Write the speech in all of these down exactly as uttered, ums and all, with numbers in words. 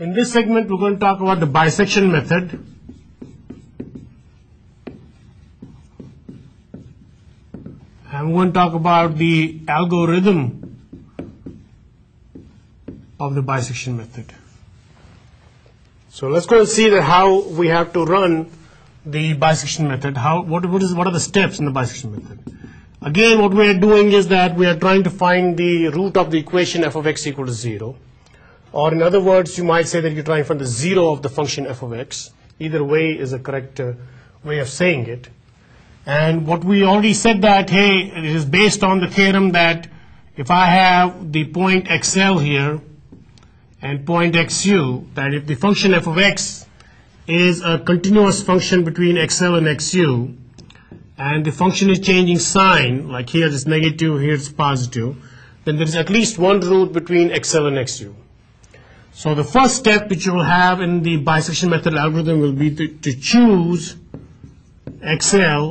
In this segment, we're going to talk about the bisection method. I'm going to talk about the algorithm of the bisection method. So let's go and see that how we have to run the bisection method. How what what is what are the steps in the bisection method? Again, what we are doing is that we are trying to find the root of the equation f of x equal to zero. Or in other words, you might say that you're trying to find the zero of the function f of x. Either way is a correct uh, way of saying it. And what we already said that, hey, it is based on the theorem that if I have the point xl here and point xu, that if the function f of x is a continuous function between xl and xu, and the function is changing sign, like here it's negative, here it's positive, then there is at least one root between xl and xu. So the first step which you will have in the bisection method algorithm will be to, to choose xl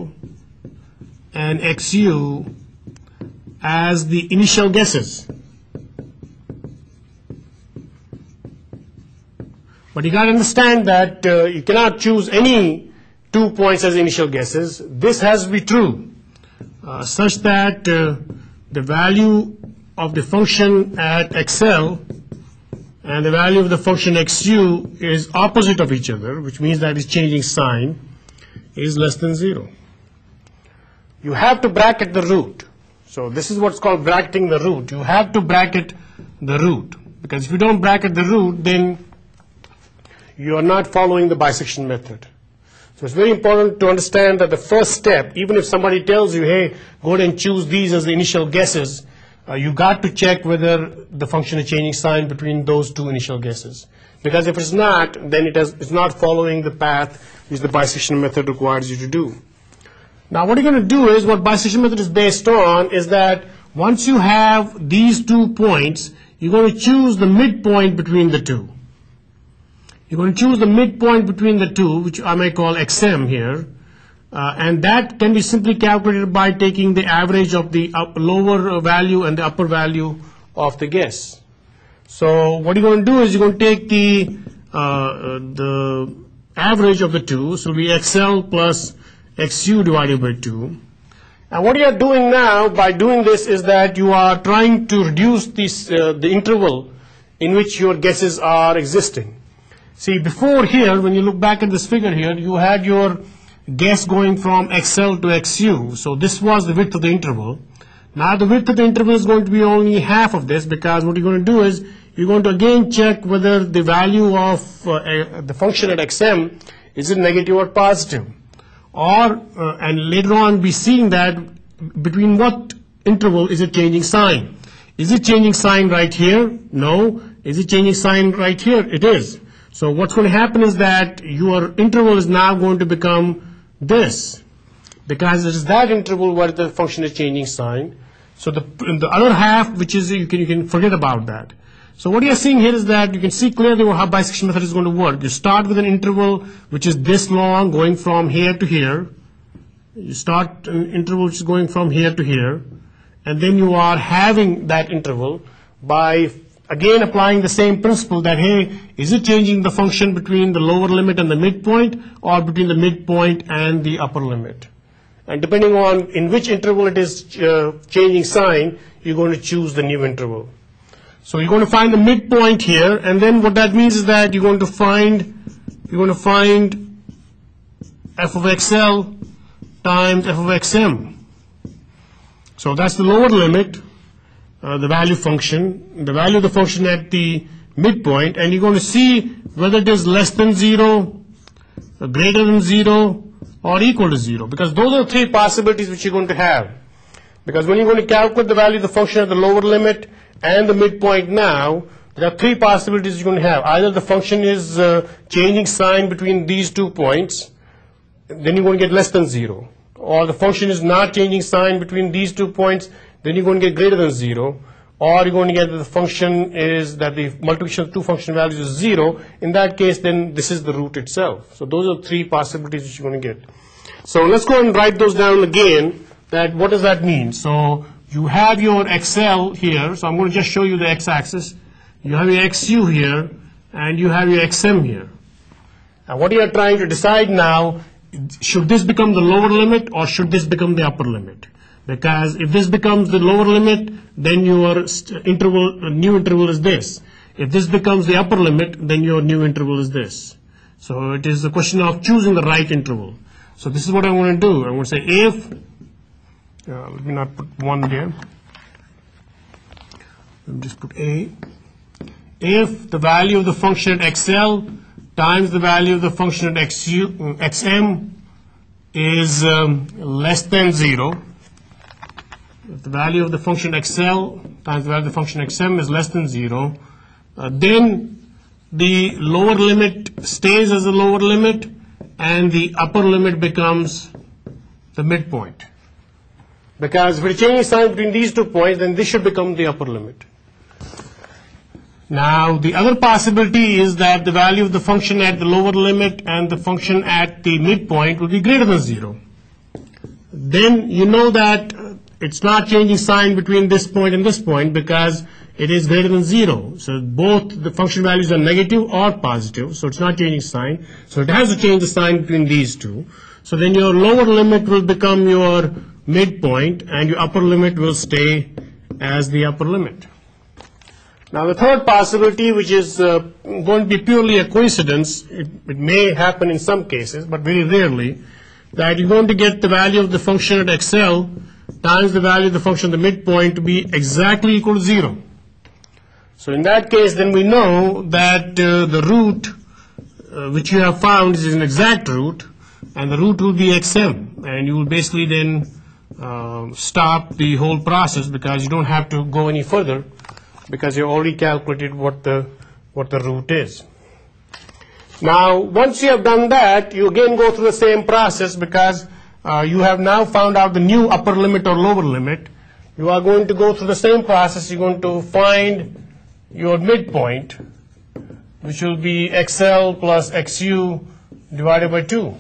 and xu as the initial guesses. But you got to understand that uh, you cannot choose any two points as initial guesses. This has to be true uh, such that uh, the value of the function at xl and the value of the function xu is opposite of each other, which means that it's changing sign, is less than zero. You have to bracket the root. So this is what's called bracketing the root. You have to bracket the root, because if you don't bracket the root, then you are not following the bisection method. So it's very important to understand that the first step, even if somebody tells you, hey, go ahead and choose these as the initial guesses, uh, you got to check whether the function is changing sign between those two initial guesses. Because if it's not, then it has, it's not following the path which the bisection method requires you to do. Now what you're going to do is, what bisection method is based on is that once you have these two points, you're going to choose the midpoint between the two. You're going to choose the midpoint between the two, which I may call X M here, uh, and that can be simply calculated by taking the average of the up lower value and the upper value of the guess. So what you're going to do is you're going to take the uh, the average of the two, so it will be X L plus X U divided by two. And what you are doing now by doing this is that you are trying to reduce this uh, the interval in which your guesses are existing. See, before here, when you look back at this figure here, you had your guess going from X L to X U. So this was the width of the interval. Now the width of the interval is going to be only half of this, because what you're going to do is you're going to again check whether the value of uh, a, the function at X M is it negative or positive. Or, uh, and later on be seeing that between what interval is it changing sign. Is it changing sign right here? No. Is it changing sign right here? It is. So what's going to happen is that your interval is now going to become this, because it is that interval where the function is changing sign. So the, the other half, which is, you can, you can forget about that. So what you're seeing here is that you can see clearly how bisection method is going to work. You start with an interval which is this long, going from here to here. You start an interval which is going from here to here. And then you are having that interval by again applying the same principle that, hey, is it changing the function between the lower limit and the midpoint, or between the midpoint and the upper limit? And depending on in which interval it is uh, changing sign, you're going to choose the new interval. So you're going to find the midpoint here, and then what that means is that you're going to find you're going to find f of xl times f of xm. So that's the lower limit, Uh, the value function, the value of the function at the midpoint, and you're going to see whether it is less than zero, greater than zero, or equal to zero, because those are three possibilities which you're going to have. Because when you're going to calculate the value of the function at the lower limit and the midpoint now, there are three possibilities you're going to have. Either the function is uh, changing sign between these two points, then you're going to get less than zero, or the function is not changing sign between these two points, then you're going to get greater than zero, or you're going to get that the function is that the multiplication of two function values is zero. In that case, then this is the root itself. So those are three possibilities which you're going to get. So let's go and write those down again, that what does that mean? So you have your X L here, so I'm going to just show you the x-axis. You have your X U here, and you have your X M here. And what you are trying to decide now, should this become the lower limit or should this become the upper limit? Because if this becomes the lower limit, then your interval, new interval is this. If this becomes the upper limit, then your new interval is this. So it is a question of choosing the right interval. So this is what I want to do. I want to say if, uh, let me not put one there. Let me just put A. If the value of the function at X L times the value of the function at X M is um, less than zero, if the value of the function X L times the value of the function X M is less than zero, uh, then the lower limit stays as the lower limit and the upper limit becomes the midpoint. Because if we change sign between these two points, then this should become the upper limit. Now, the other possibility is that the value of the function at the lower limit and the function at the midpoint will be greater than zero. Then you know that it's not changing sign between this point and this point because it is greater than zero. So both the function values are negative or positive, so it's not changing sign. So it has to change the sign between these two. So then your lower limit will become your midpoint and your upper limit will stay as the upper limit. Now the third possibility, which is uh, going to be purely a coincidence, it, it may happen in some cases, but very rarely, that you're going to get the value of the function at X L times the value of the function at the midpoint to be exactly equal to zero. So in that case, then we know that uh, the root uh, which you have found is an exact root, and the root will be X M, and you will basically then uh, stop the whole process because you don't have to go any further, because you already calculated what the what the root is. Now, once you have done that, you again go through the same process because uh, you have now found out the new upper limit or lower limit. You are going to go through the same process. You're going to find your midpoint, which will be X L plus X U divided by two.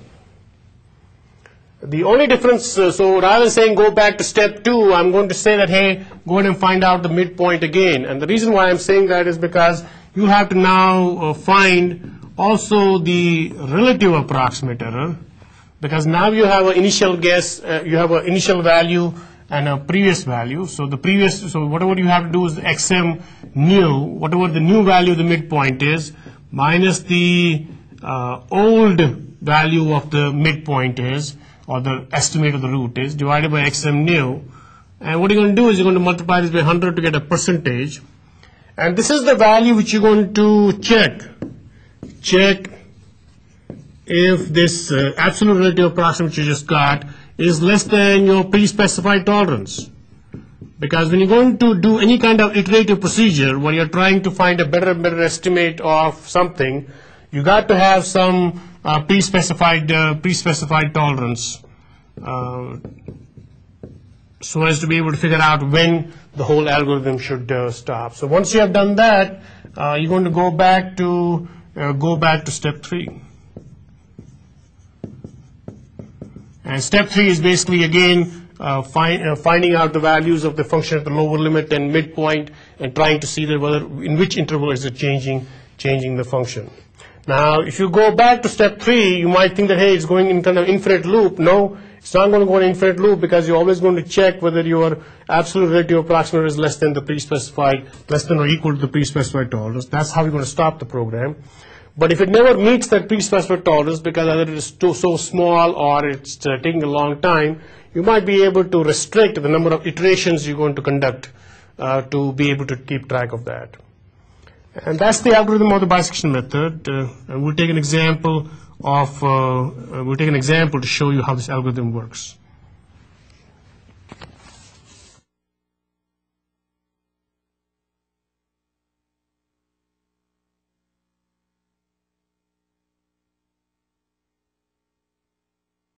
The only difference, uh, so rather than saying go back to step two, I'm going to say that, hey, go ahead and find out the midpoint again. And the reason why I'm saying that is because you have to now uh, find also the relative approximate error, because now you have an initial guess, uh, you have an initial value and a previous value. So the previous, so whatever you have to do is X M new, whatever the new value of the midpoint is, minus the uh, old value of the midpoint is, or the estimate of the root is, divided by X M new. And what you're going to do is you're going to multiply this by one hundred to get a percentage. And this is the value which you're going to check. Check if this uh, absolute relative approximate you just got is less than your pre-specified tolerance. Because when you're going to do any kind of iterative procedure where you're trying to find a better and better estimate of something, you got to have some Uh, pre-specified uh, pre-specified tolerance uh, so as to be able to figure out when the whole algorithm should uh, stop. So once you have done that, uh, you're going to go back to uh, go back to step three. And step three is basically again uh, fi uh, finding out the values of the function at the lower limit and midpoint and trying to see that whether in which interval is it changing changing the function. Now, if you go back to step three, you might think that, hey, it's going in kind of infinite loop. No, it's not going to go in infinite loop because you're always going to check whether your absolute relative approximate is less than the pre-specified, less than or equal to the pre-specified tolerance. That's how you're going to stop the program. But if it never meets that pre-specified tolerance because either it is too, so small or it's uh, taking a long time, you might be able to restrict the number of iterations you're going to conduct uh, to be able to keep track of that. And that's the algorithm of the bisection method. Uh, and we'll take an example of uh, we'll take an example to show you how this algorithm works.